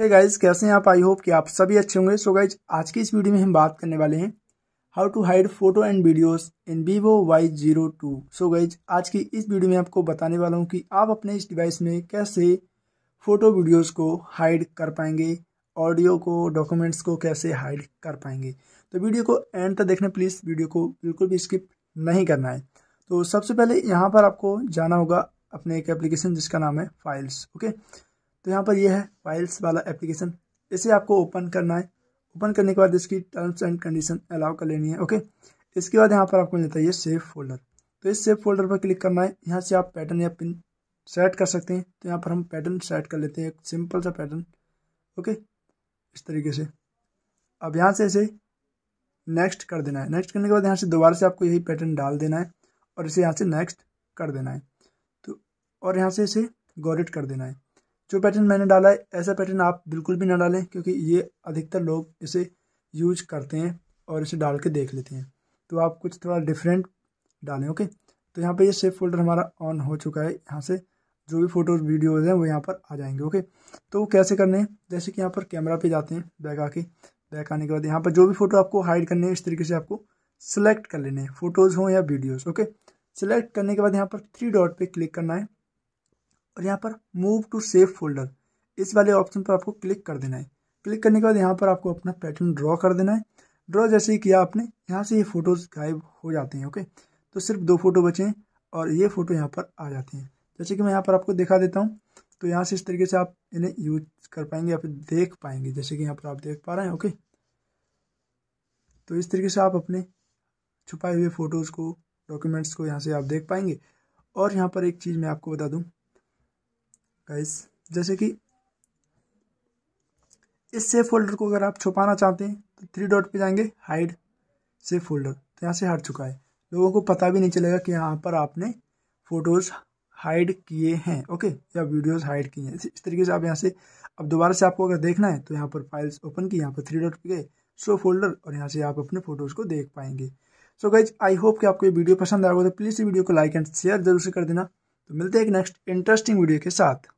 Hey guys, कैसे हैं आप? आई होप कि आप सभी अच्छे होंगे। सो गाइज, आज की इस वीडियो में हम बात करने वाले हैं how to hide photo and videos in Vivo Y02। So guys, आज की इस वीडियो में आपको बताने वाला हूं कि आप अपने इस डिवाइस में कैसे फ़ोटो वीडियोस को हाइड कर पाएंगे, ऑडियो को, डॉक्यूमेंट्स को कैसे हाइड कर पाएंगे। तो वीडियो को एंड तक देखना प्लीज़, वीडियो को बिल्कुल भी स्किप नहीं करना है। तो सबसे पहले यहाँ पर आपको जाना होगा अपने एक एप्लीकेशन जिसका नाम है फाइल्स। ओके, तो यहाँ पर यह है फाइल्स वाला एप्लीकेशन, इसे आपको ओपन करना है। ओपन करने के बाद इसकी टर्म्स एंड कंडीशन अलाउ कर लेनी है। ओके, इसके बाद यहाँ पर आपको मिलता है ये सेव फोल्डर। तो इस सेव फोल्डर पर क्लिक करना है। यहाँ से आप पैटर्न या पिन सेट कर सकते हैं। तो यहाँ पर हम पैटर्न सेट कर लेते हैं, एक सिंपल सा पैटर्न। ओके, इस तरीके से। अब यहाँ से इसे नेक्स्ट कर देना है। नेक्स्ट करने के बाद यहाँ से दोबारा से आपको यही पैटर्न डाल देना है और इसे यहाँ से नेक्स्ट कर देना है। तो और यहाँ से इसे गॉडिट कर देना है। जो पैटर्न मैंने डाला है ऐसा पैटर्न आप बिल्कुल भी ना डालें, क्योंकि ये अधिकतर लोग इसे यूज करते हैं और इसे डाल के देख लेते हैं। तो आप कुछ थोड़ा डिफरेंट डालें। ओके, तो यहाँ पे ये सेव फोल्डर हमारा ऑन हो चुका है। यहाँ से जो भी फोटोज वीडियोज हैं वो यहाँ पर आ जाएंगे। ओके, तो वो कैसे करने हैं, जैसे कि यहाँ पर कैमरा पे जाते हैं, बैक आके। बैक आने के बाद यहाँ पर जो भी फोटो आपको हाइड करने हैं इस तरीके से आपको सिलेक्ट कर लेने हैं, फोटोज़ हों या वीडियोज़। ओके, सिलेक्ट करने के बाद यहाँ पर 3 डॉट पे क्लिक करना है और यहाँ पर मूव टू सेव फोल्डर इस वाले ऑप्शन पर आपको क्लिक कर देना है। क्लिक करने के बाद यहाँ पर आपको अपना पैटर्न ड्रॉ कर देना है। ड्रॉ जैसे ही किया आपने, यहाँ से ये फोटोज़ गायब हो जाते हैं। ओके, तो सिर्फ 2 फोटो बचे हैं और ये फ़ोटो यहाँ पर आ जाते हैं, जैसे कि मैं यहाँ पर आपको दिखा देता हूँ। तो यहाँ से इस तरीके से आप इन्हें यूज कर पाएंगे या फिर देख पाएंगे, जैसे कि यहाँ पर आप देख पा रहे हैं। ओके, तो इस तरीके से आप अपने छुपाए हुए फ़ोटोज़ को, डॉक्यूमेंट्स को यहाँ से आप देख पाएंगे। और यहाँ पर एक चीज़ मैं आपको बता दूँ गाइस, जैसे कि इस सेव फोल्डर को अगर आप छुपाना चाहते हैं तो 3 डॉट पे जाएंगे, हाइड सेव फोल्डर। तो यहाँ से हट चुका है, लोगों को पता भी नहीं चलेगा कि यहाँ पर आपने फ़ोटोज़ हाइड किए हैं। ओके, या वीडियोज़ हाइड किए हैं। इस तरीके से आप यहाँ से, अब दोबारा से आपको अगर देखना है तो यहाँ पर फाइल्स ओपन की, यहाँ पर 3 डॉट पे गए, शो फोल्डर, और यहाँ से आप अपने फ़ोटोज़ को देख पाएंगे। सो गाइज, आई होप कि आपको ये वीडियो पसंद आएगा। तो प्लीज़ इस वीडियो को लाइक एंड शेयर जरूर से कर देना। तो मिलते हैं एक नेक्स्ट इंटरेस्टिंग वीडियो के साथ।